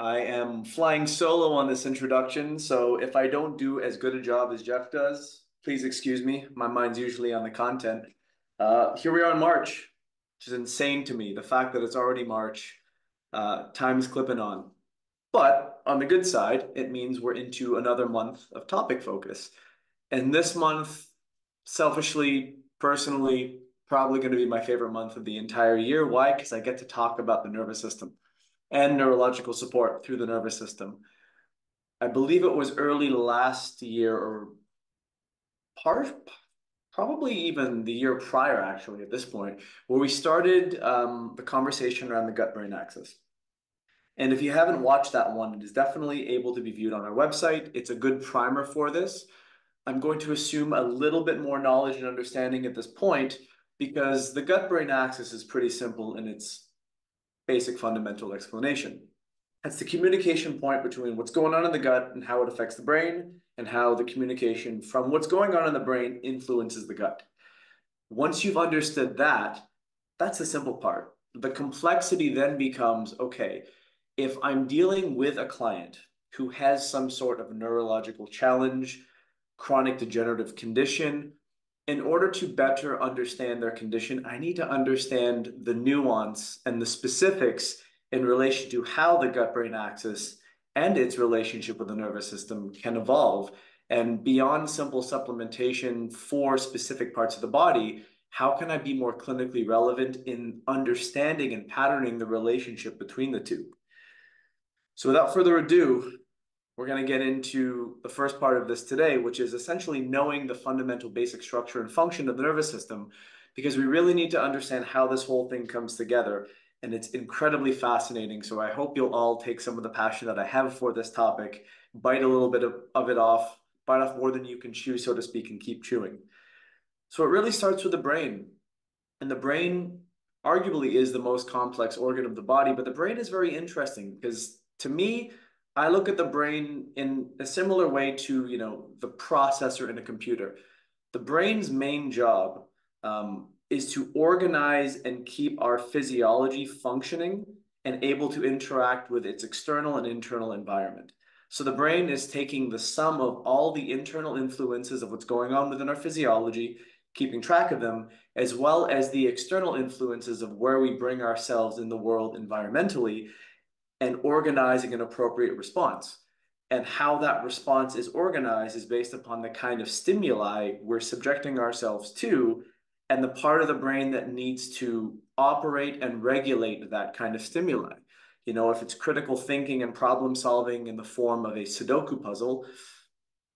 I am flying solo on this introduction, so if I don't do as good a job as Jeff does, please excuse me. My mind's usually on the content. Here we are in March, which is insane to me. The fact that it's already March, time's clipping on. But on the good side, it means we're into another month of topic focus. And this month, selfishly, personally, probably going to be my favorite month of the entire year. Why? Because I get to talk about the nervous system and neurological support through the nervous system. I believe it was early last year, or probably even the year prior, actually, at this point, where we started the conversation around the gut-brain axis. And if you haven't watched that one, it is definitely able to be viewed on our website. It's a good primer for this. I'm going to assume a little bit more knowledge and understanding at this point, because the gut-brain axis is pretty simple in its basic fundamental explanation. It's the communication point between what's going on in the gut and how it affects the brain, and how the communication from what's going on in the brain influences the gut. Once you've understood that, that's the simple part. The complexity then becomes, okay, if I'm dealing with a client who has some sort of neurological challenge, chronic degenerative condition, in order to better understand their condition, I need to understand the nuance and the specifics in relation to how the gut-brain axis and its relationship with the nervous system can evolve. And beyond simple supplementation for specific parts of the body, how can I be more clinically relevant in understanding and patterning the relationship between the two? So without further ado, we're going to get into the first part of this today, which is essentially knowing the fundamental basic structure and function of the nervous system, because we really need to understand how this whole thing comes together. And it's incredibly fascinating. So I hope you'll all take some of the passion that I have for this topic, bite a little bit of it off, bite off more than you can chew, so to speak, and keep chewing. So it really starts with the brain. And the brain arguably is the most complex organ of the body, but the brain is very interesting because, to me, I look at the brain in a similar way to, you know, the processor in a computer. The brain's main job is to organize and keep our physiology functioning and able to interact with its external and internal environment. So the brain is taking the sum of all the internal influences of what's going on within our physiology, keeping track of them, as well as the external influences of where we bring ourselves in the world environmentally, and organizing an appropriate response. And how that response is organized is based upon the kind of stimuli we're subjecting ourselves to and the part of the brain that needs to operate and regulate that kind of stimuli. You know, if it's critical thinking and problem solving in the form of a Sudoku puzzle,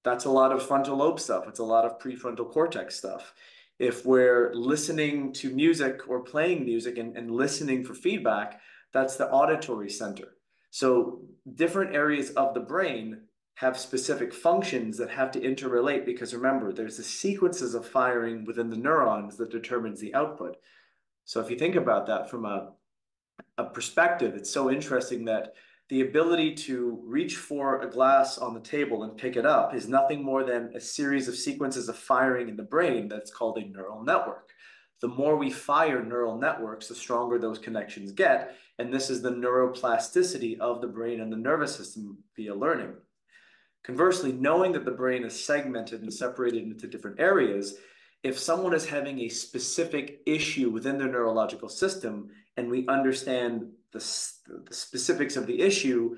that's a lot of frontal lobe stuff. It's a lot of prefrontal cortex stuff. If we're listening to music or playing music and listening for feedback, that's the auditory center. So different areas of the brain have specific functions that have to interrelate, because remember, there's the sequences of firing within the neurons that determines the output. So if you think about that from a perspective, it's so interesting that the ability to reach for a glass on the table and pick it up is nothing more than a series of sequences of firing in the brain that's called a neural network. The more we fire neural networks, the stronger those connections get. And this is the neuroplasticity of the brain and the nervous system via learning. Conversely, knowing that the brain is segmented and separated into different areas, if someone is having a specific issue within their neurological system, and we understand the specifics of the issue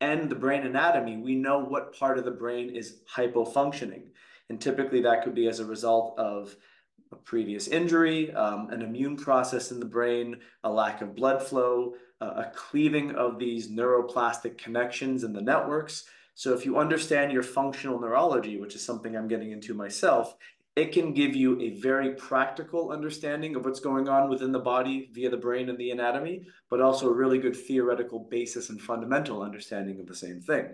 and the brain anatomy, we know what part of the brain is hypofunctioning. And typically that could be as a result of a previous injury, an immune process in the brain, a lack of blood flow, a cleaving of these neuroplastic connections in the networks. So if you understand your functional neurology, which is something I'm getting into myself, it can give you a very practical understanding of what's going on within the body via the brain and the anatomy, but also a really good theoretical basis and fundamental understanding of the same thing.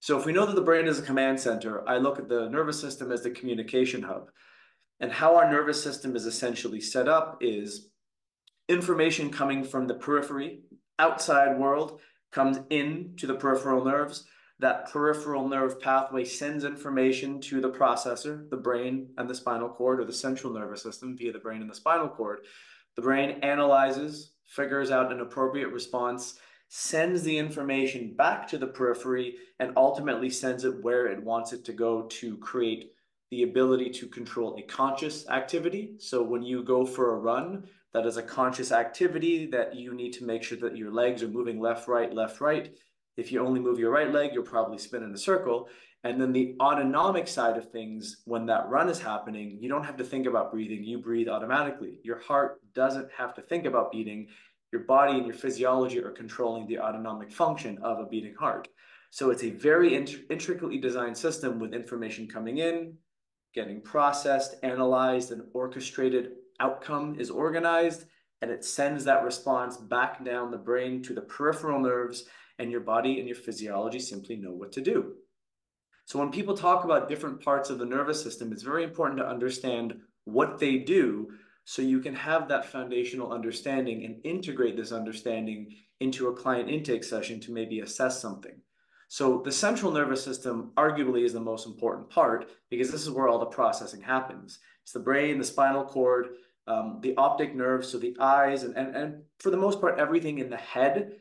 So if we know that the brain is a command center, I look at the nervous system as the communication hub. And how our nervous system is essentially set up is information coming from the periphery, outside world, comes in to the peripheral nerves. That peripheral nerve pathway sends information to the processor, the brain and the spinal cord, or the central nervous system via the brain and the spinal cord. The brain analyzes, figures out an appropriate response, sends the information back to the periphery and ultimately sends it where it wants it to go to create the ability to control a conscious activity. So when you go for a run, that is a conscious activity that you need to make sure that your legs are moving left, right, left, right. If you only move your right leg, you'll probably spin in a circle. And then the autonomic side of things, when that run is happening, you don't have to think about breathing. You breathe automatically. Your heart doesn't have to think about beating. Your body and your physiology are controlling the autonomic function of a beating heart. So it's a very intricately designed system with information coming in, getting processed, analyzed, and orchestrated outcome is organized, and it sends that response back down the brain to the peripheral nerves, and your body and your physiology simply know what to do. So when people talk about different parts of the nervous system, it's very important to understand what they do so you can have that foundational understanding and integrate this understanding into a client intake session to maybe assess something. So the central nervous system arguably is the most important part because this is where all the processing happens. It's the brain, the spinal cord, the optic nerves, so the eyes, and for the most part, everything in the head,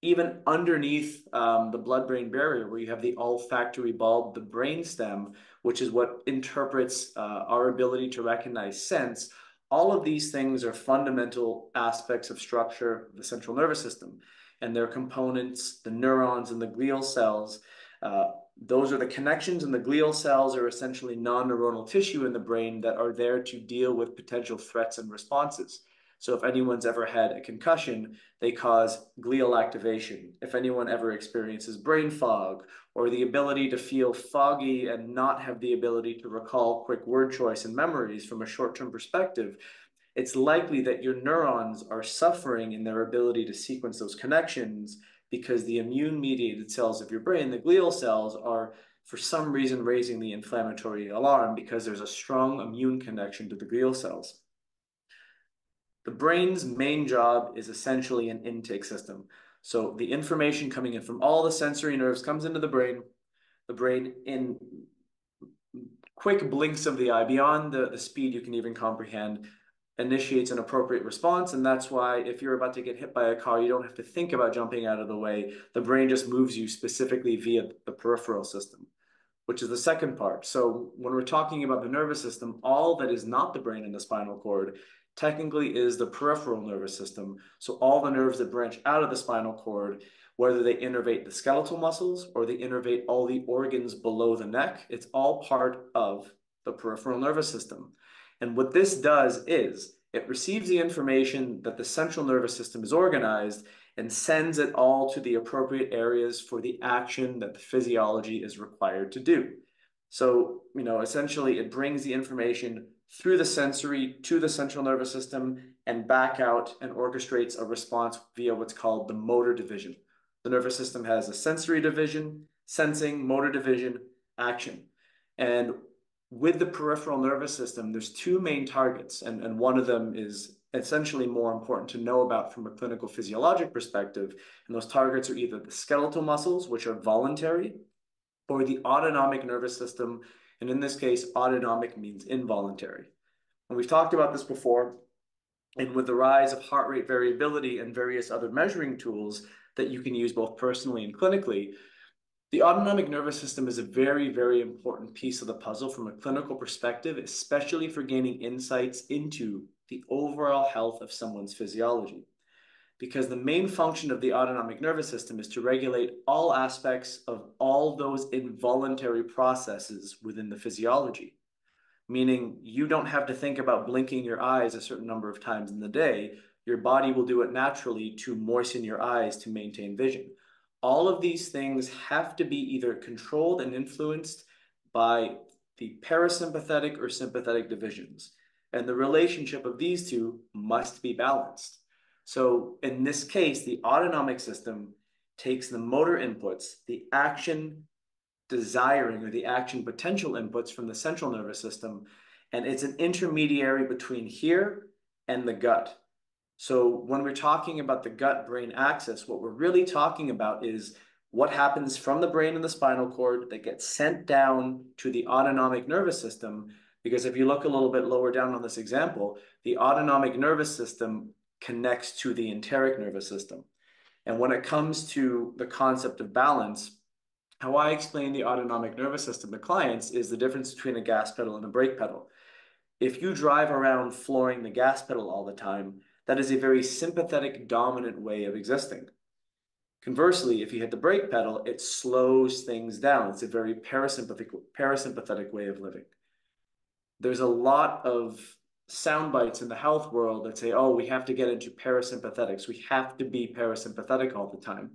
even underneath the blood-brain barrier where you have the olfactory bulb, the brainstem, which is what interprets our ability to recognize sense. All of these things are fundamental aspects of structure of the central nervous system, and their components, the neurons and the glial cells, those are the connections, and the glial cells are essentially non-neuronal tissue in the brain that are there to deal with potential threats and responses. So if anyone's ever had a concussion, they cause glial activation. If anyone ever experiences brain fog or the ability to feel foggy and not have the ability to recall quick word choice and memories from a short-term perspective, it's likely that your neurons are suffering in their ability to sequence those connections because the immune-mediated cells of your brain, the glial cells, are for some reason raising the inflammatory alarm because there's a strong immune connection to the glial cells. The brain's main job is essentially an intake system. So the information coming in from all the sensory nerves comes into the brain in quick blinks of the eye, beyond the speed you can even comprehend, initiates an appropriate response. And that's why if you're about to get hit by a car, you don't have to think about jumping out of the way. The brain just moves you specifically via the peripheral system, which is the second part. So when we're talking about the nervous system, all that is not the brain and the spinal cord technically is the peripheral nervous system. So all the nerves that branch out of the spinal cord, whether they innervate the skeletal muscles or they innervate all the organs below the neck, it's all part of the peripheral nervous system. And what this does is it receives the information that the central nervous system is organized and sends it all to the appropriate areas for the action that the physiology is required to do. So, you know, essentially it brings the information through the sensory to the central nervous system and back out and orchestrates a response via what's called the motor division. The nervous system has a sensory division, sensing, motor division, action. And with the peripheral nervous system, there's two main targets, and one of them is essentially more important to know about from a clinical physiologic perspective. And those targets are either the skeletal muscles, which are voluntary, or the autonomic nervous system. And in this case, autonomic means involuntary. And we've talked about this before, and with the rise of heart rate variability and various other measuring tools that you can use both personally and clinically, the autonomic nervous system is a very, very important piece of the puzzle from a clinical perspective, especially for gaining insights into the overall health of someone's physiology. Because the main function of the autonomic nervous system is to regulate all aspects of all those involuntary processes within the physiology. Meaning you don't have to think about blinking your eyes a certain number of times in the day. Your body will do it naturally to moisten your eyes to maintain vision. All of these things have to be either controlled and influenced by the parasympathetic or sympathetic divisions. And the relationship of these two must be balanced. So in this case, the autonomic system takes the motor inputs, the action desiring or the action potential inputs from the central nervous system, and it's an intermediary between here and the gut. So when we're talking about the gut-brain axis, what we're really talking about is what happens from the brain and the spinal cord that gets sent down to the autonomic nervous system. Because if you look a little bit lower down on this example, the autonomic nervous system connects to the enteric nervous system. And when it comes to the concept of balance, how I explain the autonomic nervous system to clients is the difference between a gas pedal and a brake pedal. If you drive around flooring the gas pedal all the time, that is a very sympathetic dominant way of existing. Conversely, if you hit the brake pedal, it slows things down. It's a very parasympathetic way of living. There's a lot of sound bites in the health world that say, oh, we have to get into parasympathetics. We have to be parasympathetic all the time.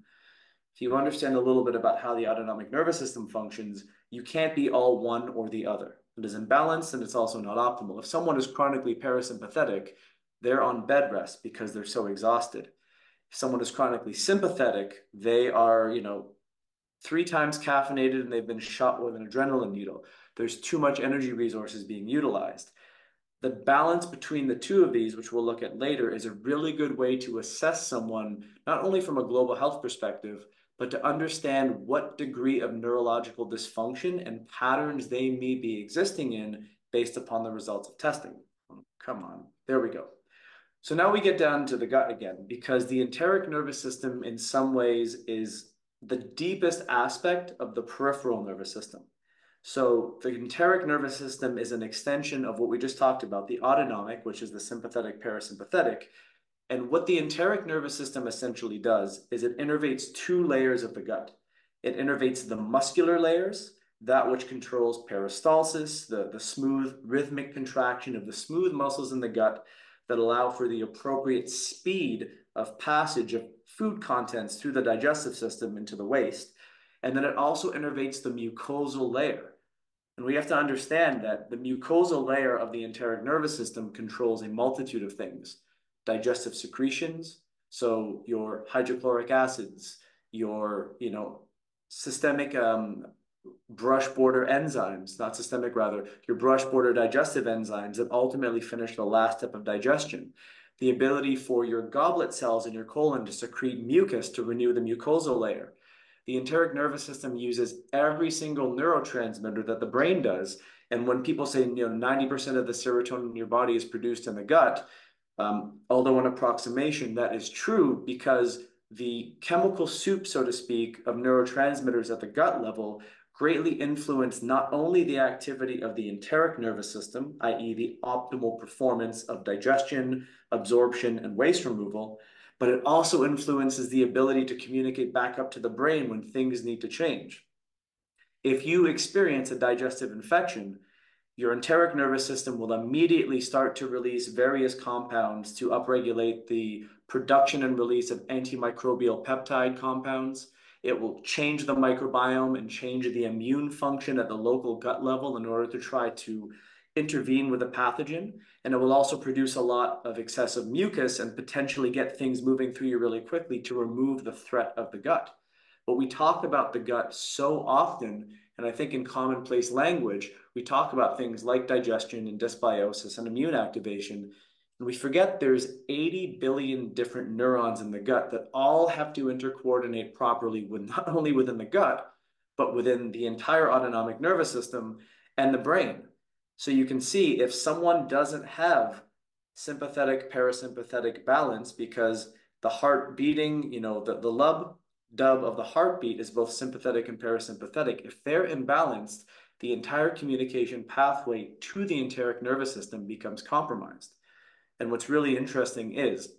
If you understand a little bit about how the autonomic nervous system functions, you can't be all one or the other. It is imbalanced and it's also not optimal. If someone is chronically parasympathetic, they're on bed rest because they're so exhausted. If someone is chronically sympathetic, they are, you know, 3 times caffeinated and they've been shot with an adrenaline needle. There's too much energy resources being utilized. The balance between the two of these, which we'll look at later, is a really good way to assess someone, not only from a global health perspective, but to understand what degree of neurological dysfunction and patterns they may be existing in based upon the results of testing. Come on, there we go. So now we get down to the gut again, because the enteric nervous system in some ways is the deepest aspect of the peripheral nervous system. So the enteric nervous system is an extension of what we just talked about, the autonomic, which is the sympathetic parasympathetic. And what the enteric nervous system essentially does is it innervates 2 layers of the gut. It innervates the muscular layers, that which controls peristalsis, the smooth rhythmic contraction of the smooth muscles in the gut that allow for the appropriate speed of passage of food contents through the digestive system into the waste. And then it also innervates the mucosal layer. And we have to understand that the mucosal layer of the enteric nervous system controls a multitude of things. Digestive secretions, so your hydrochloric acids, your, you know, systemic brush border enzymes, not systemic rather, your brush border digestive enzymes that ultimately finish the last step of digestion. The ability for your goblet cells in your colon to secrete mucus to renew the mucosal layer. The enteric nervous system uses every single neurotransmitter that the brain does. And when people say, you know, 90% of the serotonin in your body is produced in the gut, although an approximation, that is true because the chemical soup, so to speak, of neurotransmitters at the gut level greatly influence not only the activity of the enteric nervous system, i.e. the optimal performance of digestion, absorption, and waste removal, but it also influences the ability to communicate back up to the brain when things need to change. If you experience a digestive infection, your enteric nervous system will immediately start to release various compounds to upregulate the production and release of antimicrobial peptide compounds. It will change the microbiome and change the immune function at the local gut level in order to try to intervene with a pathogen. And it will also produce a lot of excessive mucus and potentially get things moving through you really quickly to remove the threat of the gut. But we talk about the gut so often, and I think in commonplace language, we talk about things like digestion and dysbiosis and immune activation, and we forget there's 80 billion different neurons in the gut that all have to intercoordinate properly with not only within the gut, but within the entire autonomic nervous system and the brain. So you can see if someone doesn't have sympathetic parasympathetic balance because the heart beating, you know, the lub-dub of the heartbeat is both sympathetic and parasympathetic. If they're imbalanced, the entire communication pathway to the enteric nervous system becomes compromised. And what's really interesting is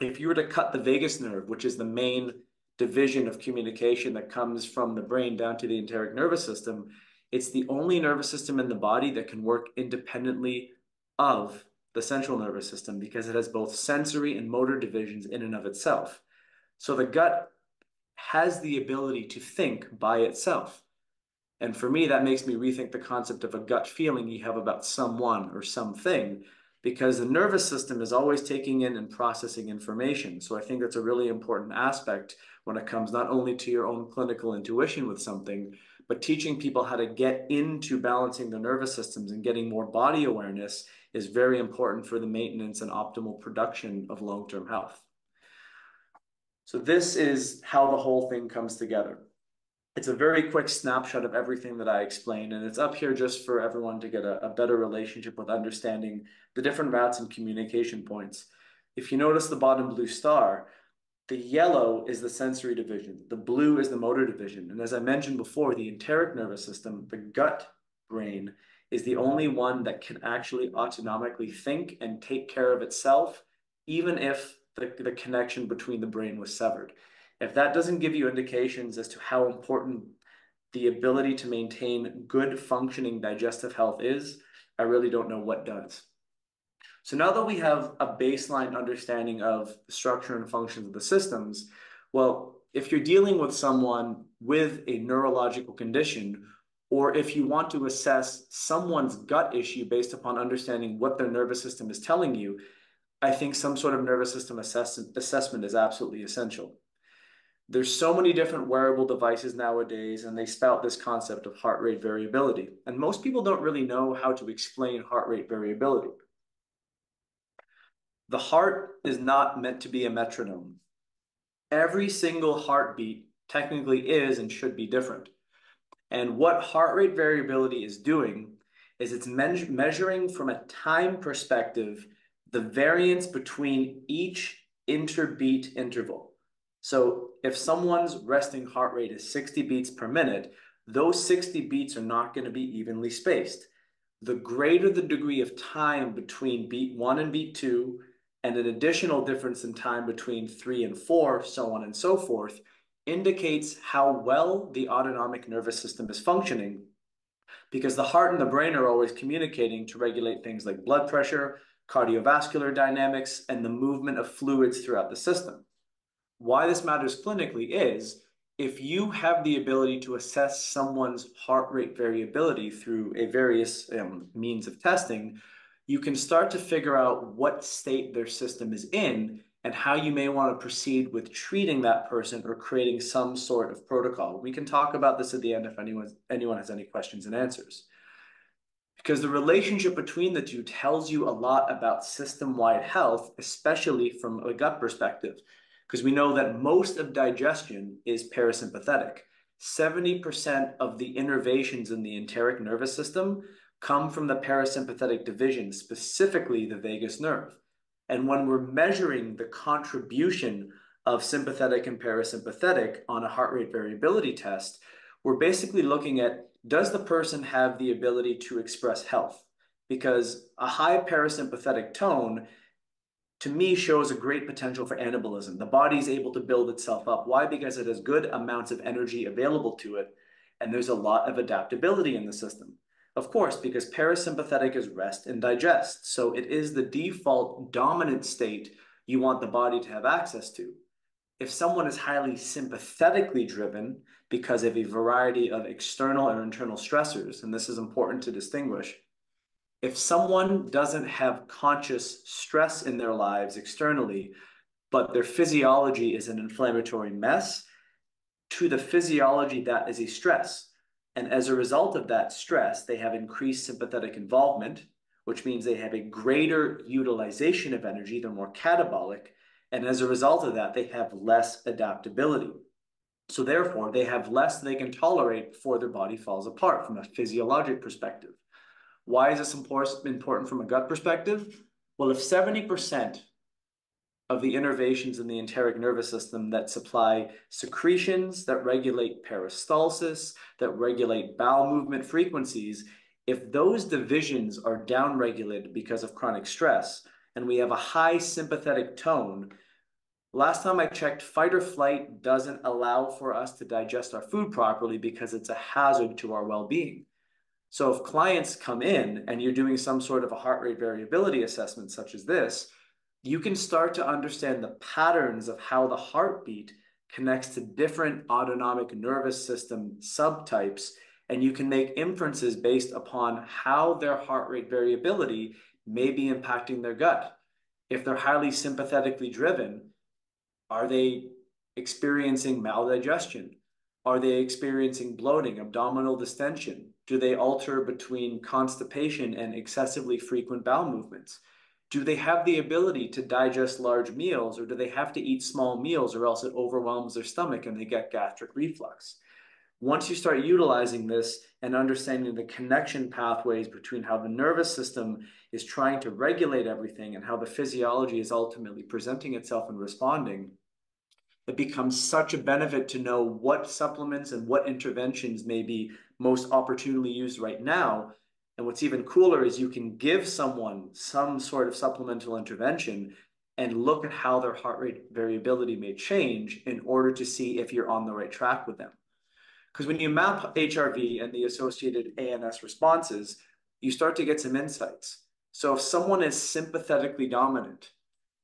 if you were to cut the vagus nerve, which is the main division of communication that comes from the brain down to the enteric nervous system, it's the only nervous system in the body that can work independently of the central nervous system because it has both sensory and motor divisions in and of itself. So the gut has the ability to think by itself. And for me, that makes me rethink the concept of a gut feeling you have about someone or something, because the nervous system is always taking in and processing information. So I think that's a really important aspect when it comes not only to your own clinical intuition with something, but teaching people how to get into balancing their nervous systems and getting more body awareness is very important for the maintenance and optimal production of long-term health. So this is how the whole thing comes together. It's a very quick snapshot of everything that I explained, and it's up here just for everyone to get a better relationship with understanding the different routes and communication points. If you notice the bottom blue star, The yellow is the sensory division. The blue is the motor division. And as I mentioned before, the enteric nervous system, the gut brain, is the only one that can actually autonomically think and take care of itself, even if the connection between the brain was severed. If that doesn't give you indications as to how important the ability to maintain good functioning digestive health is, I really don't know what does. So now that we have a baseline understanding of the structure and functions of the systems, well, if you're dealing with someone with a neurological condition, or if you want to assess someone's gut issue based upon understanding what their nervous system is telling you, I think some sort of nervous system assessment is absolutely essential. There's so many different wearable devices nowadays, and they spout this concept of heart rate variability. And most people don't really know how to explain heart rate variability. The heart is not meant to be a metronome. Every single heartbeat technically is and should be different. And what heart rate variability is doing is it's measuring from a time perspective the variance between each interbeat interval. So if someone's resting heart rate is 60 beats per minute, those 60 beats are not going to be evenly spaced. The greater the degree of time between beat 1 and beat 2, and an additional difference in time between 3 and 4, so on and so forth, indicates how well the autonomic nervous system is functioning, because the heart and the brain are always communicating to regulate things like blood pressure, cardiovascular dynamics, and the movement of fluids throughout the system. Why this matters clinically is if you have the ability to assess someone's heart rate variability through a various means of testing, you can start to figure out what state their system is in and how you may want to proceed with treating that person or creating some sort of protocol. We can talk about this at the end if anyone has any questions and answers. Because the relationship between the two tells you a lot about system-wide health, especially from a gut perspective, because we know that most of digestion is parasympathetic. 70% of the innervations in the enteric nervous system come from the parasympathetic division, specifically the vagus nerve. And when we're measuring the contribution of sympathetic and parasympathetic on a heart rate variability test, we're basically looking at, does the person have the ability to express health? Because a high parasympathetic tone, to me, shows a great potential for anabolism. The body's able to build itself up. Why? Because it has good amounts of energy available to it, and there's a lot of adaptability in the system. Of course, because parasympathetic is rest and digest, so it is the default dominant state you want the body to have access to. If someone is highly sympathetically driven because of a variety of external and internal stressors, and this is important to distinguish, if someone doesn't have conscious stress in their lives externally, but their physiology is an inflammatory mess, to the physiology that is a stress. And as a result of that stress, they have increased sympathetic involvement, which means they have a greater utilization of energy. They're more catabolic. And as a result of that, they have less adaptability. So therefore, they have less they can tolerate before their body falls apart from a physiologic perspective. Why is this important from a gut perspective? Well, if 70% of the innervations in the enteric nervous system that supply secretions, that regulate peristalsis, that regulate bowel movement frequencies, if those divisions are downregulated because of chronic stress, and we have a high sympathetic tone, last time I checked, fight or flight doesn't allow for us to digest our food properly because it's a hazard to our well-being. So if clients come in and you're doing some sort of a heart rate variability assessment such as this, you can start to understand the patterns of how the heartbeat connects to different autonomic nervous system subtypes, and you can make inferences based upon how their heart rate variability may be impacting their gut. If they're highly sympathetically driven, are they experiencing maldigestion? Are they experiencing bloating, abdominal distension? Do they alter between constipation and excessively frequent bowel movements? Do they have the ability to digest large meals, or do they have to eat small meals or else it overwhelms their stomach and they get gastric reflux? Once you start utilizing this and understanding the connection pathways between how the nervous system is trying to regulate everything and how the physiology is ultimately presenting itself and responding, it becomes such a benefit to know what supplements and what interventions may be most opportunely used right now. And what's even cooler is you can give someone some sort of supplemental intervention and look at how their heart rate variability may change in order to see if you're on the right track with them. Because when you map HRV and the associated ANS responses, you start to get some insights. So if someone is sympathetically dominant,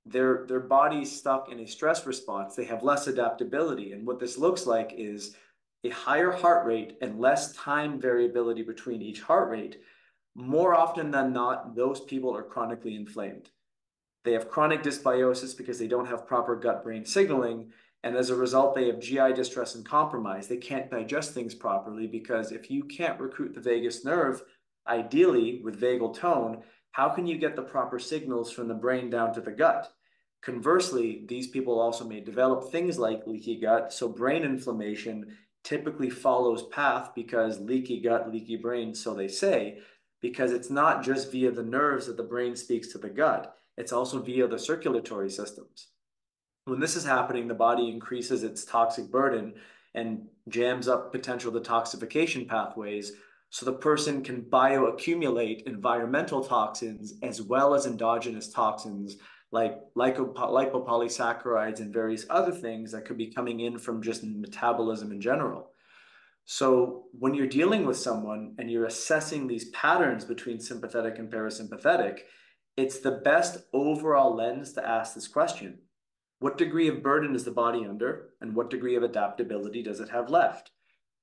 their body's stuck in a stress response, they have less adaptability. And what this looks like is a higher heart rate and less time variability between each heart rate. More often than not, those people are chronically inflamed. They have chronic dysbiosis because they don't have proper gut-brain signaling. And as a result, they have GI distress and compromise. They can't digest things properly because if you can't recruit the vagus nerve, ideally with vagal tone, how can you get the proper signals from the brain down to the gut? Conversely, these people also may develop things like leaky gut. So brain inflammation typically follows path because leaky gut, leaky brain, so they say, because it's not just via the nerves that the brain speaks to the gut. It's also via the circulatory systems. When this is happening, the body increases its toxic burden and jams up potential detoxification pathways, so the person can bioaccumulate environmental toxins as well as endogenous toxins like lipopolysaccharides and various other things that could be coming in from just metabolism in general. So when you're dealing with someone and you're assessing these patterns between sympathetic and parasympathetic, it's the best overall lens to ask this question. What degree of burden is the body under, and what degree of adaptability does it have left?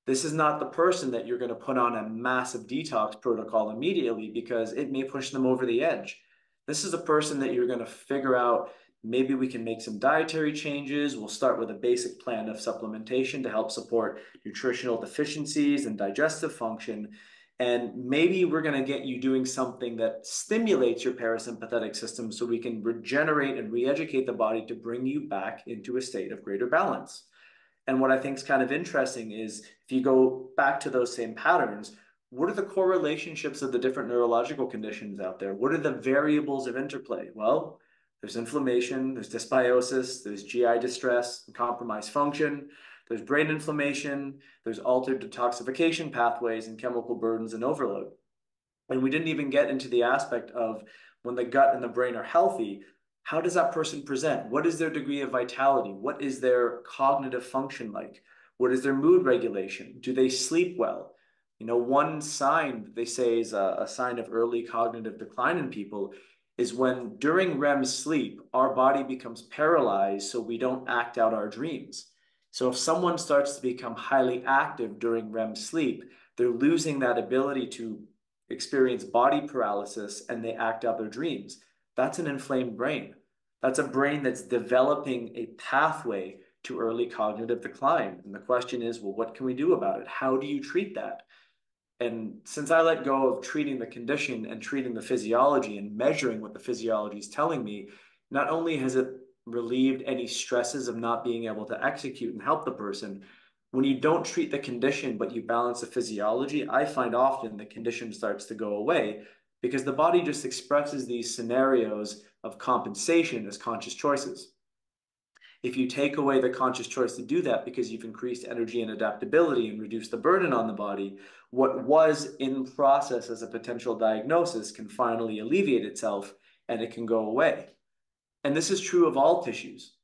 This is not the person that you're going to put on a massive detox protocol immediately because it may push them over the edge. This is a person that you're going to figure out, maybe we can make some dietary changes. We'll start with a basic plan of supplementation to help support nutritional deficiencies and digestive function. And maybe we're going to get you doing something that stimulates your parasympathetic system so we can regenerate and re-educate the body to bring you back into a state of greater balance. And what I think is kind of interesting is if you go back to those same patterns, what are the core relationships of the different neurological conditions out there? What are the variables of interplay? Well, there's inflammation, there's dysbiosis, there's GI distress, and compromised function. There's brain inflammation, there's altered detoxification pathways and chemical burdens and overload. And we didn't even get into the aspect of when the gut and the brain are healthy, how does that person present? What is their degree of vitality? What is their cognitive function like? What is their mood regulation? Do they sleep well? You know, one sign they say is a sign of early cognitive decline in people is when during REM sleep, our body becomes paralyzed so we don't act out our dreams. So if someone starts to become highly active during REM sleep, they're losing that ability to experience body paralysis and they act out their dreams. That's an inflamed brain. That's a brain that's developing a pathway to early cognitive decline. And the question is, well, what can we do about it? How do you treat that? And since I let go of treating the condition and treating the physiology and measuring what the physiology is telling me, not only has it relieved any stresses of not being able to execute and help the person. When you don't treat the condition, but you balance the physiology, I find often the condition starts to go away because the body just expresses these scenarios of compensation as conscious choices. If you take away the conscious choice to do that because you've increased energy and adaptability and reduced the burden on the body, what was in process as a potential diagnosis can finally alleviate itself and it can go away. And this is true of all tissues.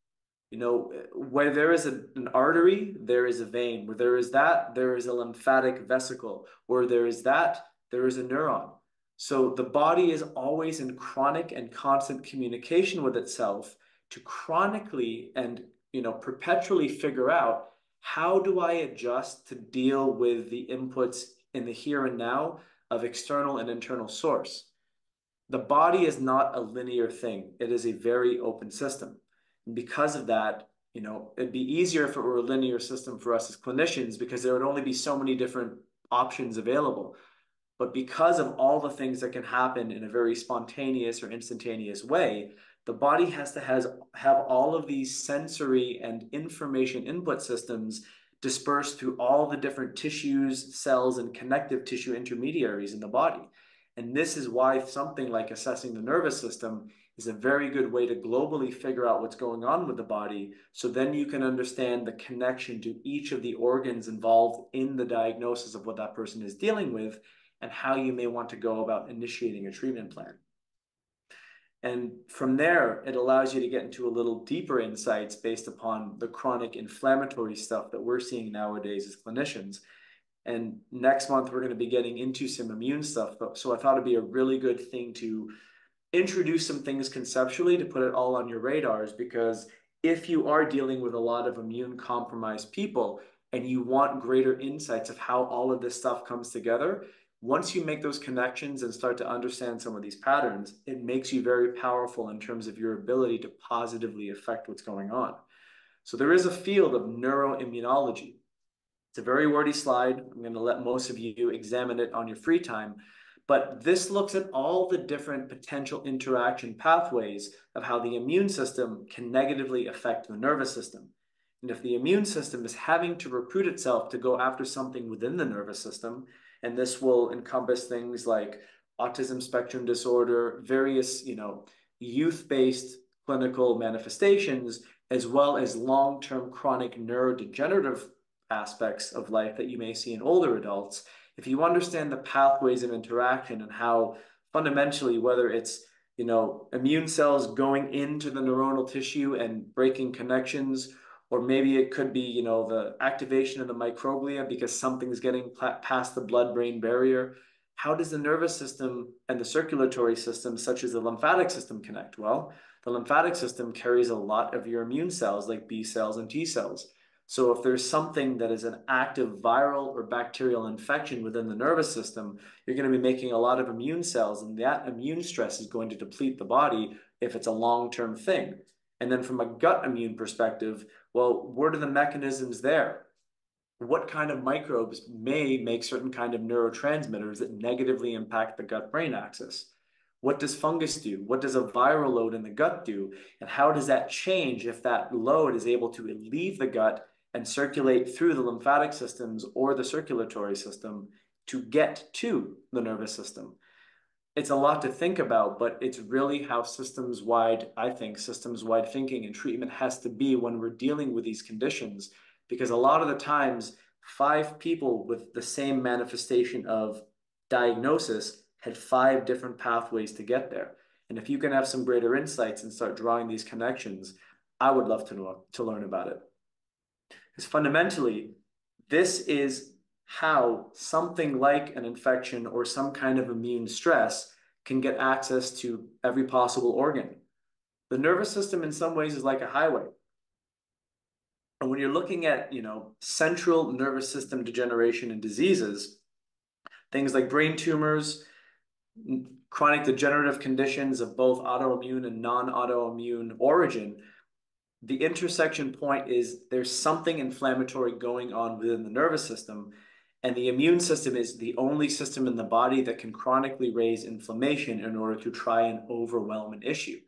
You know, where there is an artery, there is a vein. Where there is that, there is a lymphatic vesicle. Where there is that, there is a neuron. So the body is always in chronic and constant communication with itself to chronically and, you know, perpetually figure out how do I adjust to deal with the inputs in the here and now of external and internal source. The body is not a linear thing. It is a very open system. And because of that, you know, it'd be easier if it were a linear system for us as clinicians because there would only be so many different options available. But because of all the things that can happen in a very spontaneous or instantaneous way, the body has to have all of these sensory and information input systems dispersed through all the different tissues, cells, and connective tissue intermediaries in the body. And this is why something like assessing the nervous system is a very good way to globally figure out what's going on with the body. So then you can understand the connection to each of the organs involved in the diagnosis of what that person is dealing with and how you may want to go about initiating a treatment plan. And from there, it allows you to get into a little deeper insights based upon the chronic inflammatory stuff that we're seeing nowadays as clinicians. And next month, we're going to be getting into some immune stuff. So I thought it'd be a really good thing to introduce some things conceptually to put it all on your radars, because if you are dealing with a lot of immune compromised people and you want greater insights of how all of this stuff comes together, once you make those connections and start to understand some of these patterns, it makes you very powerful in terms of your ability to positively affect what's going on. So there is a field of neuroimmunology. It's a very wordy slide. I'm going to let most of you examine it on your free time, but this looks at all the different potential interaction pathways of how the immune system can negatively affect the nervous system. And if the immune system is having to recruit itself to go after something within the nervous system, and this will encompass things like autism spectrum disorder, various, youth-based clinical manifestations, as well as long-term chronic neurodegenerative aspects of life that you may see in older adults. If you understand the pathways of interaction and how fundamentally, whether it's, immune cells going into the neuronal tissue and breaking connections, or maybe it could be, the activation of the microglia because something's getting past the blood-brain barrier. How does the nervous system and the circulatory system, such as the lymphatic system, connect? Well, the lymphatic system carries a lot of your immune cells like B cells and T cells. So if there's something that is an active viral or bacterial infection within the nervous system, you're going to be making a lot of immune cells, and that immune stress is going to deplete the body if it's a long-term thing. And then from a gut immune perspective, well, what are the mechanisms there? What kind of microbes may make certain kind of neurotransmitters that negatively impact the gut-brain axis? What does fungus do? What does a viral load in the gut do? And how does that change if that load is able to leave the gut and circulate through the lymphatic systems or the circulatory system to get to the nervous system? It's a lot to think about, but it's really how systems-wide thinking and treatment has to be when we're dealing with these conditions, because a lot of the times, 5 people with the same manifestation of diagnosis had 5 different pathways to get there. And if you can have some greater insights and start drawing these connections, I would love to learn about it. Because fundamentally, this is how something like an infection or some kind of immune stress can get access to every possible organ. The nervous system in some ways is like a highway. And when you're looking at, central nervous system degeneration and diseases, things like brain tumors, chronic degenerative conditions of both autoimmune and non-autoimmune origin, the intersection point is there's something inflammatory going on within the nervous system. And the immune system is the only system in the body that can chronically raise inflammation in order to try and overwhelm an issue.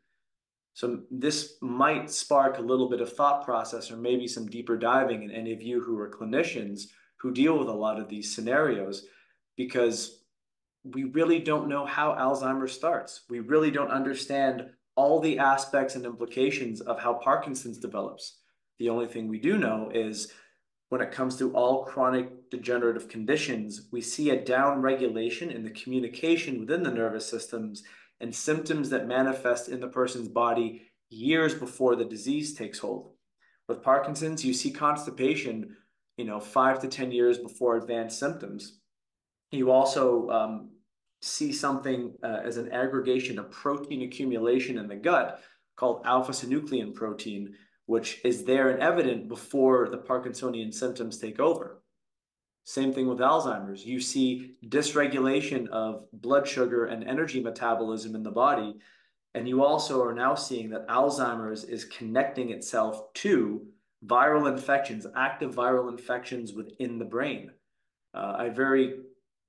So this might spark a little bit of thought process or maybe some deeper diving in any of you who are clinicians who deal with a lot of these scenarios, because we really don't know how Alzheimer's starts. We really don't understand all the aspects and implications of how Parkinson's develops. The only thing we do know is when it comes to all chronic degenerative conditions, we see a downregulation in the communication within the nervous systems and symptoms that manifest in the person's body years before the disease takes hold. With Parkinson's, you see constipation, 5 to 10 years before advanced symptoms. You also see something as an aggregation of protein accumulation in the gut called alpha-synuclein protein, which is there and evident before the Parkinsonian symptoms take over. Same thing with Alzheimer's. You see dysregulation of blood sugar and energy metabolism in the body. And you also are now seeing that Alzheimer's is connecting itself to viral infections, active viral infections within the brain. I very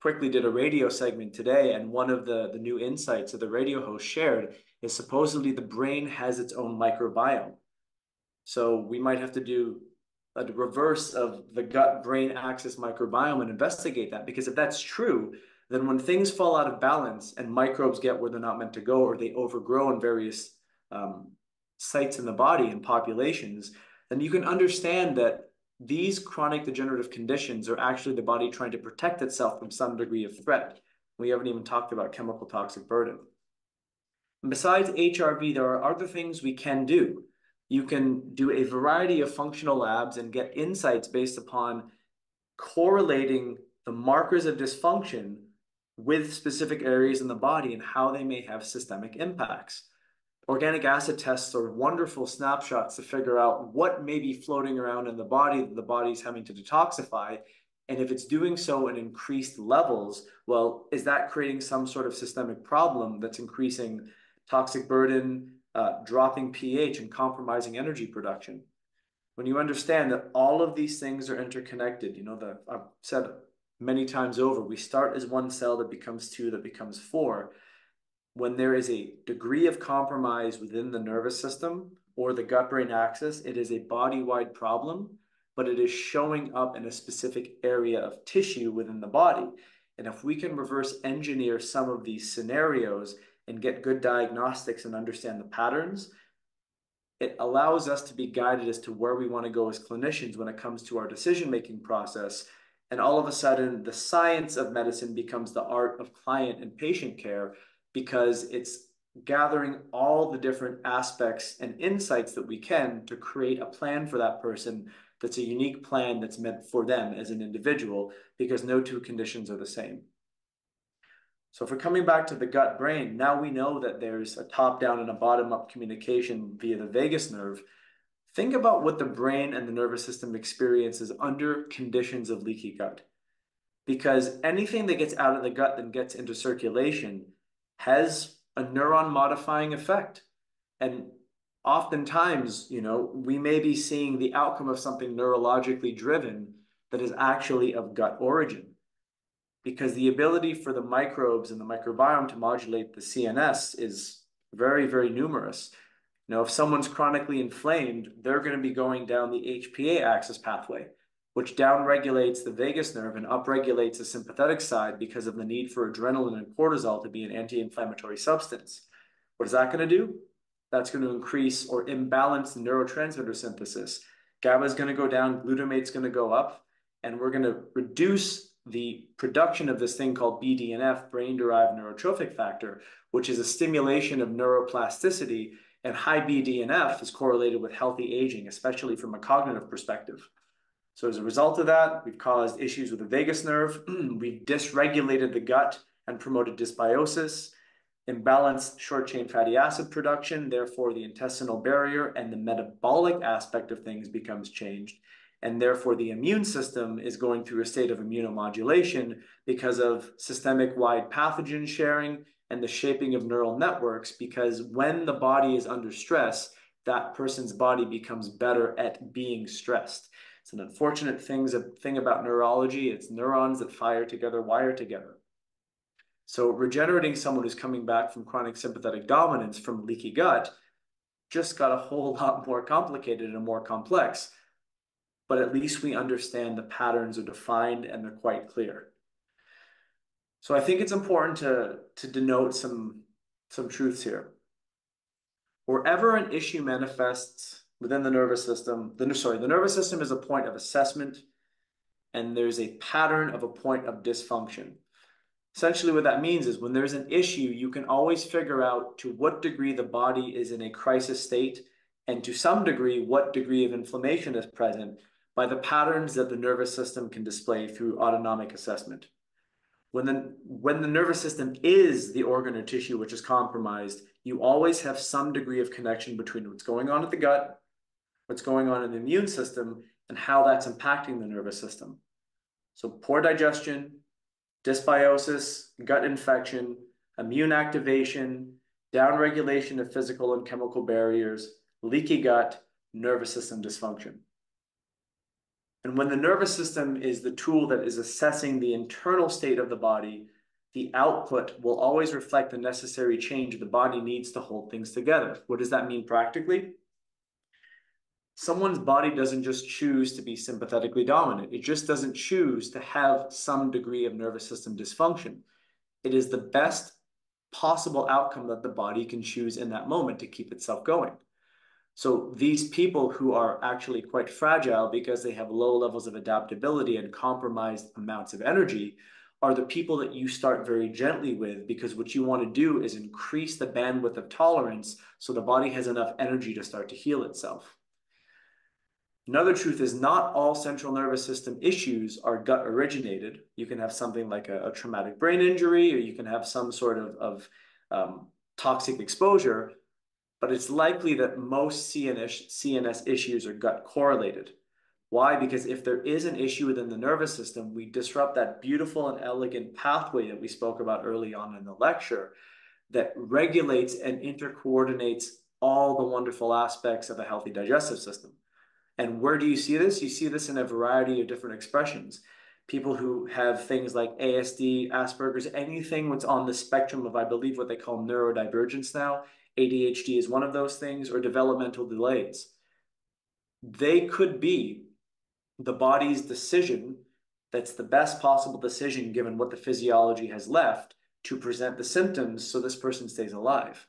quickly did a radio segment today, and one of the new insights that the radio host shared is supposedly the brain has its own microbiome. So we might have to do a reverse of the gut-brain axis microbiome and investigate that, because if that's true, then when things fall out of balance and microbes get where they're not meant to go, or they overgrow in various sites in the body and populations, then you can understand that these chronic degenerative conditions are actually the body trying to protect itself from some degree of threat. We haven't even talked about chemical toxic burden. And besides HRV, there are other things we can do. You can do a variety of functional labs and get insights based upon correlating the markers of dysfunction with specific areas in the body and how they may have systemic impacts. Organic acid tests are wonderful snapshots to figure out what may be floating around in the body that the body's having to detoxify. And if it's doing so in increased levels, well, is that creating some sort of systemic problem that's increasing toxic burden, dropping pH, and compromising energy production? When you understand that all of these things are interconnected, you know, I've said many times over, we start as one cell that becomes two, that becomes four. When there is a degree of compromise within the nervous system or the gut-brain axis, it is a body-wide problem, but it is showing up in a specific area of tissue within the body. And if we can reverse engineer some of these scenarios and get good diagnostics and understand the patterns, it allows us to be guided as to where we want to go as clinicians when it comes to our decision-making process. And all of a sudden, the science of medicine becomes the art of client and patient care, because it's gathering all the different aspects and insights that we can to create a plan for that person that's a unique plan that's meant for them as an individual, because no two conditions are the same. So if we're coming back to the gut-brain, now we know that there's a top-down and a bottom-up communication via the vagus nerve. Think about what the brain and the nervous system experiences under conditions of leaky gut, because anything that gets out of the gut then gets into circulation has a neuron-modifying effect. And oftentimes, you know, we may be seeing the outcome of something neurologically driven that is actually of gut origin, because the ability for the microbes and the microbiome to modulate the CNS is very, very numerous. You know, if someone's chronically inflamed, they're going to be going down the HPA axis pathway, which downregulates the vagus nerve and upregulates the sympathetic side because of the need for adrenaline and cortisol to be an anti-inflammatory substance. What is that going to do? That's going to increase or imbalance the neurotransmitter synthesis. GABA is going to go down, glutamate is going to go up, and we're going to reduce the production of this thing called BDNF, brain-derived neurotrophic factor, which is a stimulation of neuroplasticity, and high BDNF is correlated with healthy aging, especially from a cognitive perspective. So as a result of that, we've caused issues with the vagus nerve, we've dysregulated the gut and promoted dysbiosis, imbalanced short-chain fatty acid production, therefore the intestinal barrier and the metabolic aspect of things becomes changed, and therefore the immune system is going through a state of immunomodulation because of systemic-wide pathogen sharing and the shaping of neural networks, because when the body is under stress, that person's body becomes better at being stressed. It's an unfortunate thing about neurology. It's neurons that fire together, wire together. So regenerating someone who's coming back from chronic sympathetic dominance from leaky gut just got a whole lot more complicated and more complex. But at least we understand the patterns are defined and they're quite clear. So I think it's important to denote some truths here. Wherever an issue manifests within the nervous system, the nervous system is a point of assessment, and there's a pattern of a point of dysfunction. Essentially what that means is when there's an issue, you can always figure out to what degree the body is in a crisis state, and to some degree, what degree of inflammation is present by the patterns that the nervous system can display through autonomic assessment. When the nervous system is the organ or tissue which is compromised, you always have some degree of connection between what's going on at the gut, what's going on in the immune system, and how that's impacting the nervous system. So poor digestion, dysbiosis, gut infection, immune activation, downregulation of physical and chemical barriers, leaky gut, nervous system dysfunction. And when the nervous system is the tool that is assessing the internal state of the body, the output will always reflect the necessary change the body needs to hold things together. What does that mean practically? Someone's body doesn't just choose to be sympathetically dominant. It just doesn't choose to have some degree of nervous system dysfunction. It is the best possible outcome that the body can choose in that moment to keep itself going. So these people who are actually quite fragile because they have low levels of adaptability and compromised amounts of energy are the people that you start very gently with, because what you want to do is increase the bandwidth of tolerance so the body has enough energy to start to heal itself. Another truth is not all central nervous system issues are gut originated. You can have something like a traumatic brain injury, or you can have some sort of toxic exposure, but it's likely that most CNS issues are gut correlated. Why? Because if there is an issue within the nervous system, we disrupt that beautiful and elegant pathway that we spoke about early on in the lecture that regulates and intercoordinates all the wonderful aspects of a healthy digestive system. And where do you see this? You see this in a variety of different expressions. People who have things like ASD, Asperger's, anything that's on the spectrum of, I believe, what they call neurodivergence now. ADHD is one of those things, or developmental delays. They could be the body's decision that's the best possible decision given what the physiology has left to present the symptoms so this person stays alive.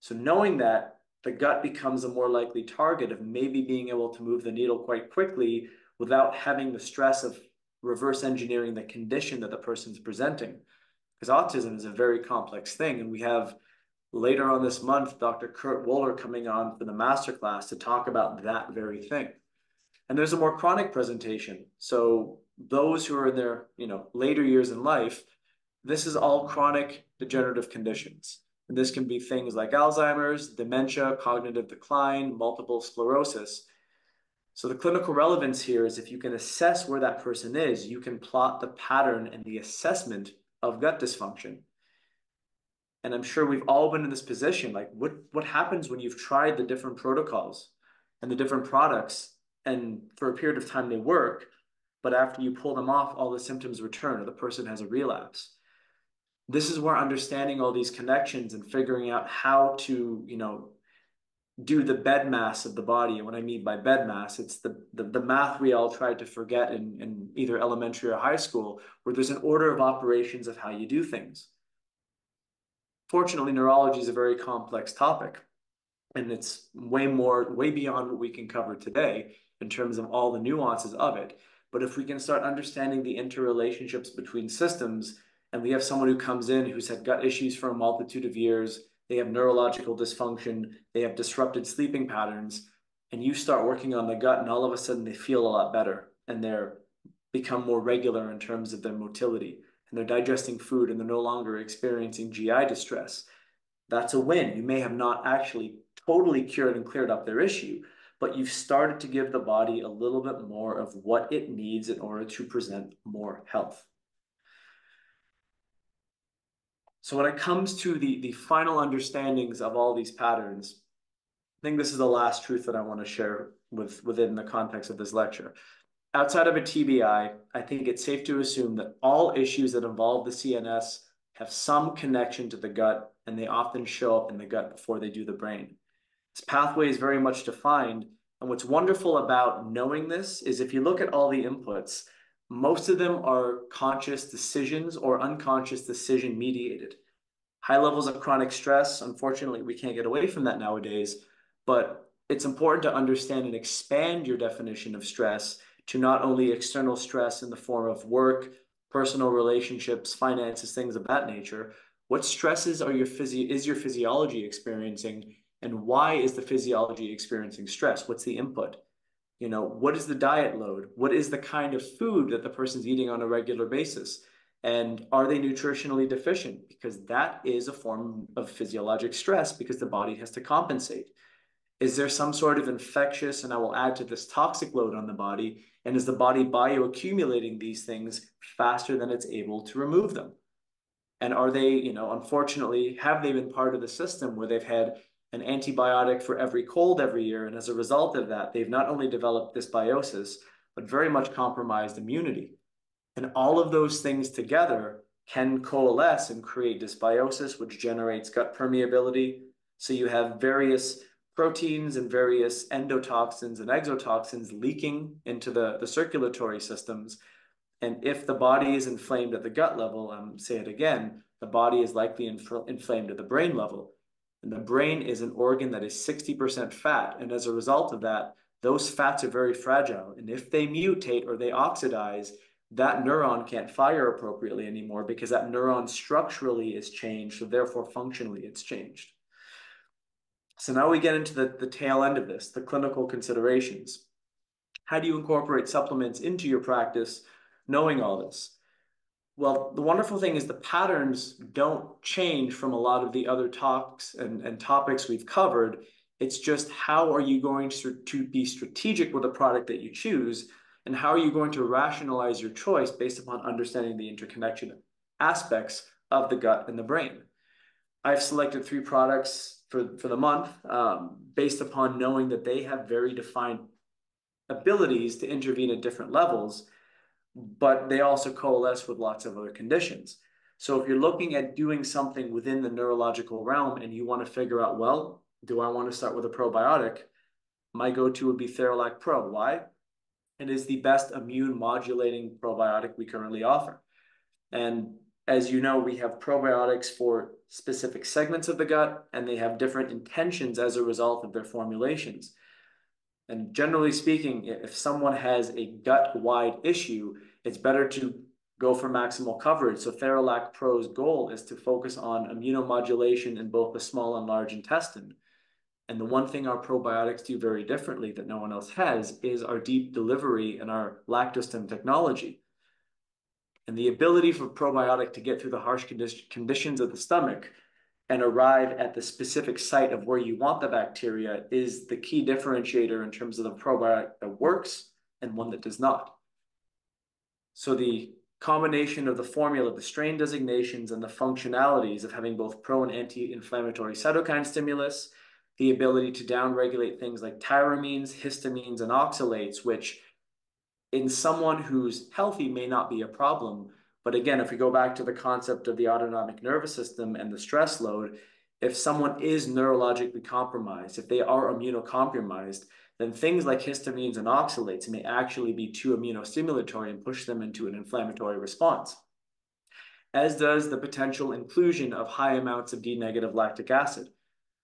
So knowing that, the gut becomes a more likely target of maybe being able to move the needle quite quickly without having the stress of reverse engineering the condition that the person's presenting. Because autism is a very complex thing. And we have later on this month, Dr. Kurt Wohler coming on for the masterclass to talk about that very thing. And there's a more chronic presentation. So those who are in their later years in life, this is all chronic degenerative conditions. And this can be things like Alzheimer's, dementia, cognitive decline, multiple sclerosis. So the clinical relevance here is if you can assess where that person is, you can plot the pattern and the assessment of gut dysfunction. And I'm sure we've all been in this position, like what happens when you've tried the different protocols and the different products, and for a period of time they work, but after you pull them off, all the symptoms return or the person has a relapse. This is where understanding all these connections and figuring out how to, do the bed mass of the body. And what I mean by bed mass, it's the math we all tried to forget in either elementary or high school, where there's an order of operations of how you do things. Fortunately, neurology is a very complex topic, and it's way beyond what we can cover today in terms of all the nuances of it. But if we can start understanding the interrelationships between systems, and we have someone who comes in who's had gut issues for a multitude of years, they have neurological dysfunction, they have disrupted sleeping patterns, and you start working on the gut and all of a sudden they feel a lot better and they're become more regular in terms of their motility and they're digesting food and they're no longer experiencing GI distress. That's a win. You may have not actually totally cured and cleared up their issue, but you've started to give the body a little bit more of what it needs in order to present more health. So when it comes to the final understandings of all these patterns, I think this is the last truth that I want to share within the context of this lecture. Outside of a TBI, I think it's safe to assume that all issues that involve the CNS have some connection to the gut, and they often show up in the gut before they do the brain. This pathway is very much defined, and what's wonderful about knowing this is if you look at all the inputs, most of them are conscious decisions or unconscious decision mediated. High levels of chronic stress, unfortunately, we can't get away from that nowadays, but it's important to understand and expand your definition of stress to not only external stress in the form of work, personal relationships, finances, things of that nature. What stresses are is your physiology experiencing, and why is the physiology experiencing stress? What's the input? What is the diet load? What is the kind of food that the person's eating on a regular basis? And are they nutritionally deficient? Because that is a form of physiologic stress because the body has to compensate. Is there some sort of infectious, and I will add to this, toxic load on the body? And is the body bioaccumulating these things faster than it's able to remove them? And are they, unfortunately, have they been part of the system where they've had an antibiotic for every cold every year, and as a result of that, they've not only developed dysbiosis, but very much compromised immunity. And all of those things together can coalesce and create dysbiosis, which generates gut permeability. So you have various proteins and various endotoxins and exotoxins leaking into the circulatory systems. And if the body is inflamed at the gut level, say it again, the body is likely inflamed at the brain level. And the brain is an organ that is 60% fat. And as a result of that, those fats are very fragile. And if they mutate or they oxidize, that neuron can't fire appropriately anymore because that neuron structurally is changed. So therefore, functionally, it's changed. So now we get into the tail end of this, the clinical considerations. How do you incorporate supplements into your practice knowing all this? Well, the wonderful thing is the patterns don't change from a lot of the other talks and topics we've covered. It's just how are you going to be strategic with a product that you choose, and how are you going to rationalize your choice based upon understanding the interconnection aspects of the gut and the brain. I've selected 3 products for the month based upon knowing that they have very defined abilities to intervene at different levels, but they also coalesce with lots of other conditions. So if you're looking at doing something within the neurological realm and you want to figure out, well, do I want to start with a probiotic? My go-to would be Theralac Pro. Why? It is the best immune modulating probiotic we currently offer. And as you know, we have probiotics for specific segments of the gut, and they have different intentions as a result of their formulations. And generally speaking, if someone has a gut-wide issue, it's better to go for maximal coverage. So Theralac Pro's goal is to focus on immunomodulation in both the small and large intestine. And the one thing our probiotics do very differently that no one else has is our deep delivery and our lactostim technology. And the ability for probiotic to get through the harsh conditions of the stomach and arrive at the specific site of where you want the bacteria is the key differentiator in terms of the probiotic that works and one that does not. So the combination of the formula, the strain designations, and the functionalities of having both pro and anti-inflammatory cytokine stimulus, the ability to downregulate things like tyramines, histamines, and oxalates, which in someone who's healthy may not be a problem. But again, if we go back to the concept of the autonomic nervous system and the stress load, if someone is neurologically compromised, if they are immunocompromised, then things like histamines and oxalates may actually be too immunostimulatory and push them into an inflammatory response, as does the potential inclusion of high amounts of D-negative lactic acid.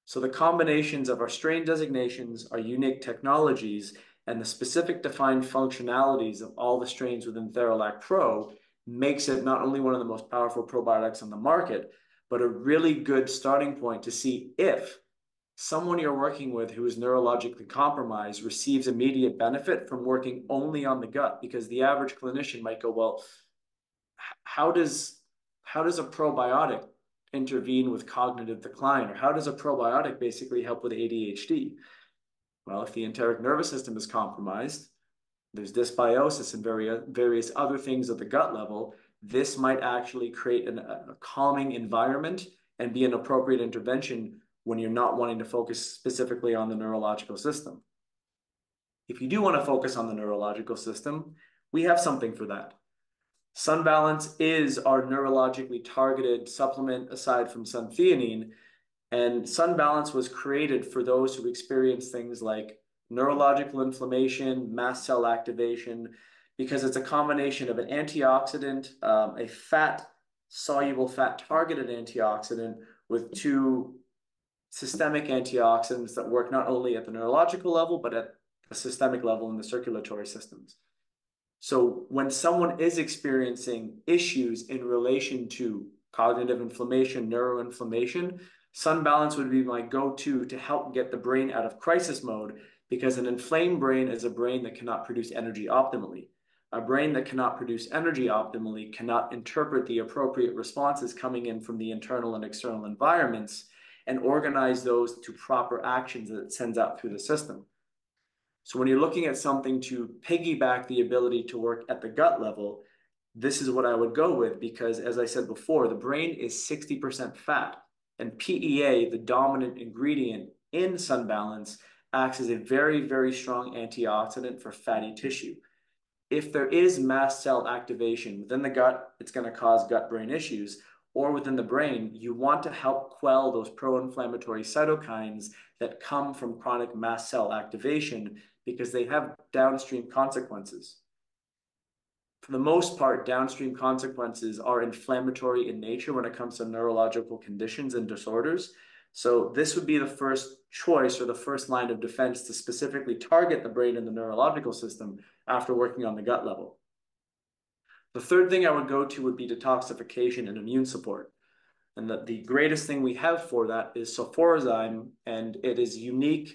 So the combinations of our strain designations, our unique technologies, and the specific defined functionalities of all the strains within Theralac Pro makes it not only one of the most powerful probiotics on the market, but a really good starting point to see if someone you're working with who is neurologically compromised receives immediate benefit from working only on the gut. Because the average clinician might go, well, how does a probiotic intervene with cognitive decline? Or how does a probiotic basically help with ADHD? Well, if the enteric nervous system is compromised, there's dysbiosis and various other things at the gut level, this might actually create a calming environment and be an appropriate intervention when you're not wanting to focus specifically on the neurological system. If you do want to focus on the neurological system, we have something for that. Sun Balance is our neurologically targeted supplement aside from Sun Theanine, and Sun Balance was created for those who experience things like neurological inflammation, mast cell activation, because it's a combination of an antioxidant, a fat-targeted antioxidant with 2 systemic antioxidants that work not only at the neurological level, but at the systemic level in the circulatory systems. So when someone is experiencing issues in relation to cognitive inflammation, neuroinflammation, Sun Balance would be my go-to to help get the brain out of crisis mode, because an inflamed brain is a brain that cannot produce energy optimally. A brain that cannot produce energy optimally cannot interpret the appropriate responses coming in from the internal and external environments and organize those to proper actions that it sends out through the system. So when you're looking at something to piggyback the ability to work at the gut level, this is what I would go with, because as I said before, the brain is 60% fat, and PEA, the dominant ingredient in Sun Balance, acts as a very, very strong antioxidant for fatty tissue. If there is mast cell activation within the gut, it's going to cause gut-brain issues, or within the brain, you want to help quell those pro-inflammatory cytokines that come from chronic mast cell activation because they have downstream consequences. for the most part, downstream consequences are inflammatory in nature when it comes to neurological conditions and disorders. So this would be the first choice or the first line of defense to specifically target the brain and the neurological system after working on the gut level. The third thing I would go to would be detoxification and immune support. And the greatest thing we have for that is Therazyme, and it is unique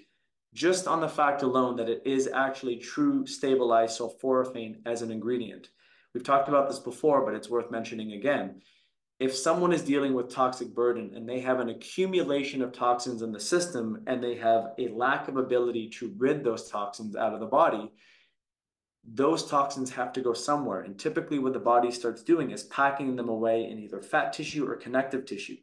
just on the fact alone that it is actually true stabilized sulforaphane as an ingredient. We've talked about this before, but it's worth mentioning again. If someone is dealing with toxic burden and they have an accumulation of toxins in the system and they have a lack of ability to rid those toxins out of the body, those toxins have to go somewhere. And typically what the body starts doing is packing them away in either fat tissue or connective tissue.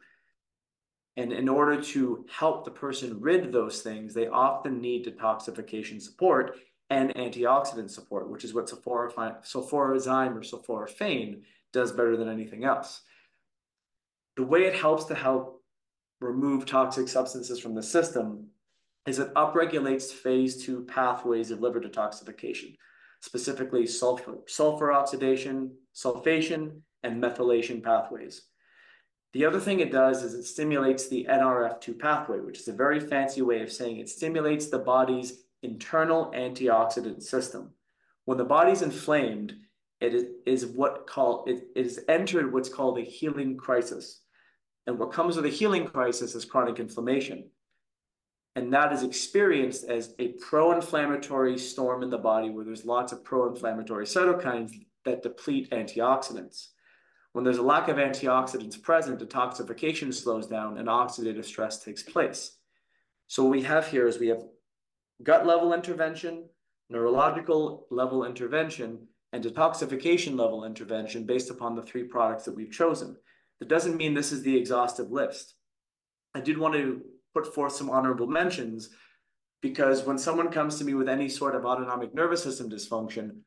And in order to help the person rid those things, they often need detoxification support and antioxidant support, which is what sulforazyme or sulforaphane does better than anything else. The way it helps to help remove toxic substances from the system is it upregulates phase two pathways of liver detoxification, specifically sulfur oxidation, sulfation, and methylation pathways. The other thing it does is it stimulates the NRF2 pathway, which is a very fancy way of saying it stimulates the body's internal antioxidant system. When the body's inflamed, it is entered what's called a healing crisis. And what comes with a healing crisis is chronic inflammation. And that is experienced as a pro-inflammatory storm in the body where there's lots of pro-inflammatory cytokines that deplete antioxidants. When there's a lack of antioxidants present, detoxification slows down and oxidative stress takes place. So what we have here is we have gut level intervention, neurological level intervention, and detoxification level intervention based upon the three products that we've chosen. That doesn't mean this is the exhaustive list. I did want to put forth some honorable mentions because when someone comes to me with any sort of autonomic nervous system dysfunction,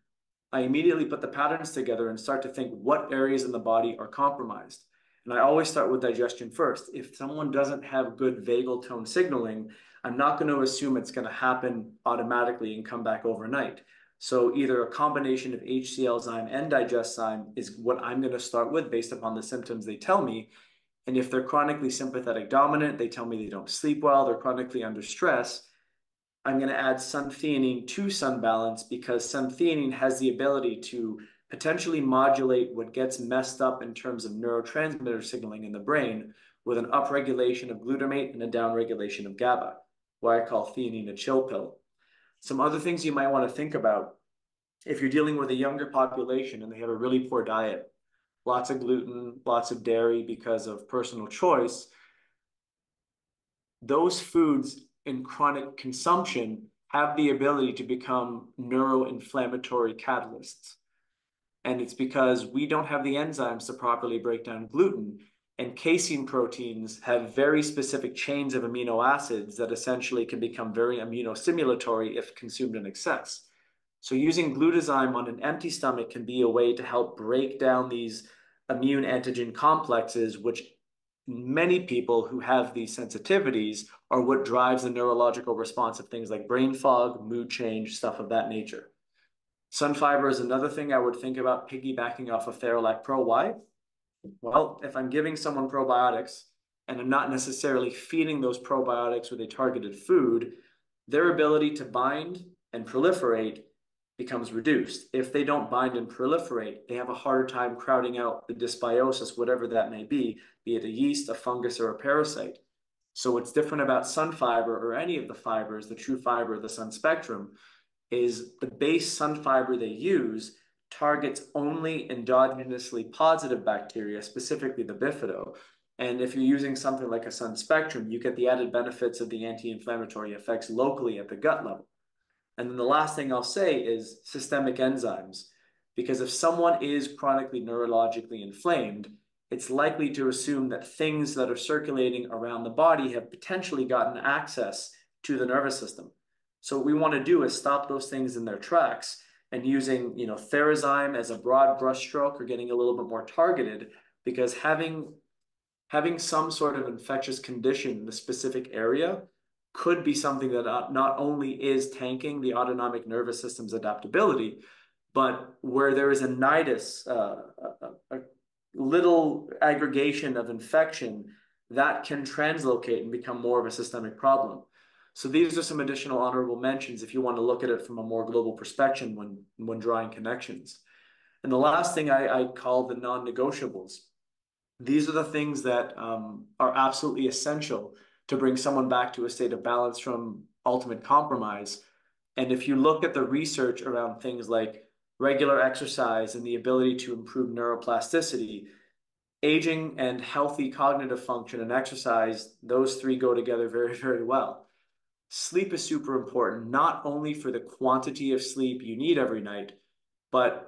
I immediately put the patterns together and start to think what areas in the body are compromised. And I always start with digestion first. If someone doesn't have good vagal tone signaling, I'm not going to assume it's going to happen automatically and come back overnight. So either a combination of HCL zyme and digest zyme is what I'm going to start with based upon the symptoms they tell me. And if they're chronically sympathetic dominant, they tell me they don't sleep well, they're chronically under stress, I'm going to add Sun Theanine to Sun Balance because Sun Theanine has the ability to potentially modulate what gets messed up in terms of neurotransmitter signaling in the brain with an upregulation of glutamate and a downregulation of GABA, why I call theanine a chill pill. Some other things you might want to think about if you're dealing with a younger population and they have a really poor diet, lots of gluten, lots of dairy because of personal choice, those foods in chronic consumption have the ability to become neuroinflammatory catalysts. And it's because we don't have the enzymes to properly break down gluten, and casein proteins have very specific chains of amino acids that essentially can become very immunostimulatory if consumed in excess. So using glutazyme on an empty stomach can be a way to help break down these immune antigen complexes, which many people who have these sensitivities are what drives the neurological response of things like brain fog, mood change, stuff of that nature. Sun fiber is another thing I would think about piggybacking off of Theralac Pro. Why? Well, if I'm giving someone probiotics and I'm not necessarily feeding those probiotics with a targeted food, their ability to bind and proliferate becomes reduced. If they don't bind and proliferate, they have a harder time crowding out the dysbiosis, whatever that may be it a yeast, a fungus, or a parasite. So what's different about sun fiber or any of the fibers, the true fiber of the sun spectrum, is the base sun fiber they use targets only endogenously positive bacteria, specifically the bifido. And if you're using something like a sun spectrum, you get the added benefits of the anti-inflammatory effects locally at the gut level. And then the last thing I'll say is systemic enzymes, because if someone is chronically neurologically inflamed, it's likely to assume that things that are circulating around the body have potentially gotten access to the nervous system. So what we want to do is stop those things in their tracks, and using Therazyme as a broad brushstroke or getting a little bit more targeted, because having some sort of infectious condition in a specific area could be something that not only is tanking the autonomic nervous system's adaptability, But where there is a nidus, a little aggregation of infection, that can translocate and become more of a systemic problem. So these are some additional honorable mentions if you want to look at it from a more global perspective when drawing connections. And the last thing I call the non-negotiables. These are the things that are absolutely essential to bring someone back to a state of balance from ultimate compromise. And if you look at the research around things like regular exercise and the ability to improve neuroplasticity, aging and healthy cognitive function and exercise, those three go together very, very well. Sleep is super important, not only for the quantity of sleep you need every night, but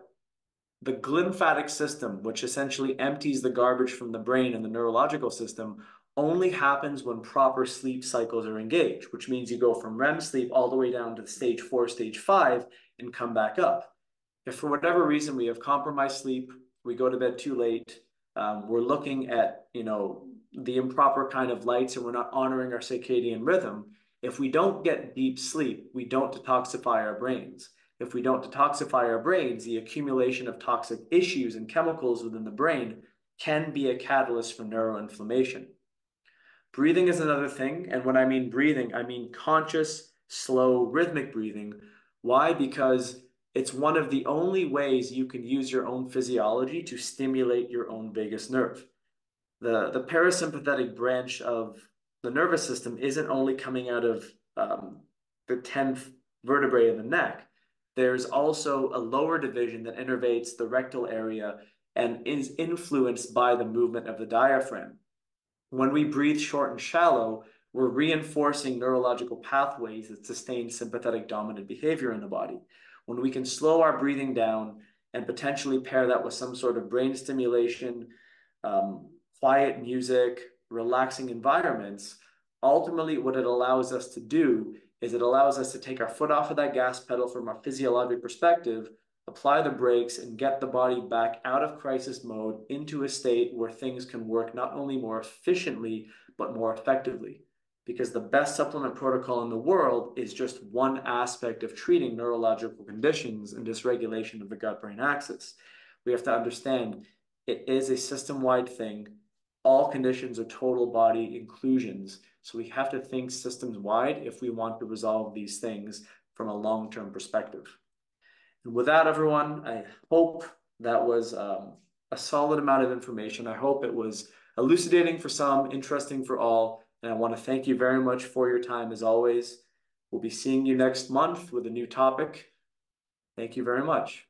the glymphatic system, which essentially empties the garbage from the brain and the neurological system, only happens when proper sleep cycles are engaged, which means you go from REM sleep all the way down to stage 4, stage 5, and come back up. If for whatever reason we have compromised sleep, we go to bed too late, we're looking at, the improper kind of lights, and we're not honoring our circadian rhythm. If we don't get deep sleep, we don't detoxify our brains. If we don't detoxify our brains, the accumulation of toxic issues and chemicals within the brain can be a catalyst for neuroinflammation. Breathing is another thing. And when I mean breathing, I mean conscious, slow, rhythmic breathing. Why? Because it's one of the only ways you can use your own physiology to stimulate your own vagus nerve. The parasympathetic branch of the nervous system isn't only coming out of the 10th vertebrae in the neck. There's also a lower division that innervates the rectal area and is influenced by the movement of the diaphragm. When we breathe short and shallow, we're reinforcing neurological pathways that sustain sympathetic dominant behavior in the body. When we can slow our breathing down and potentially pair that with some sort of brain stimulation, quiet music, relaxing environments, ultimately what it allows us to do is it allows us to take our foot off of that gas pedal from our physiologic perspective, apply the brakes, and get the body back out of crisis mode into a state where things can work not only more efficiently, but more effectively. Because the best supplement protocol in the world is just one aspect of treating neurological conditions and dysregulation of the gut-brain axis. We have to understand it is a system-wide thing. All conditions are total body inclusions. So we have to think systems-wide if we want to resolve these things from a long-term perspective. And with that, everyone, I hope that was a solid amount of information. I hope it was elucidating for some, interesting for all. And I want to thank you very much for your time as always. We'll be seeing you next month with a new topic. Thank you very much.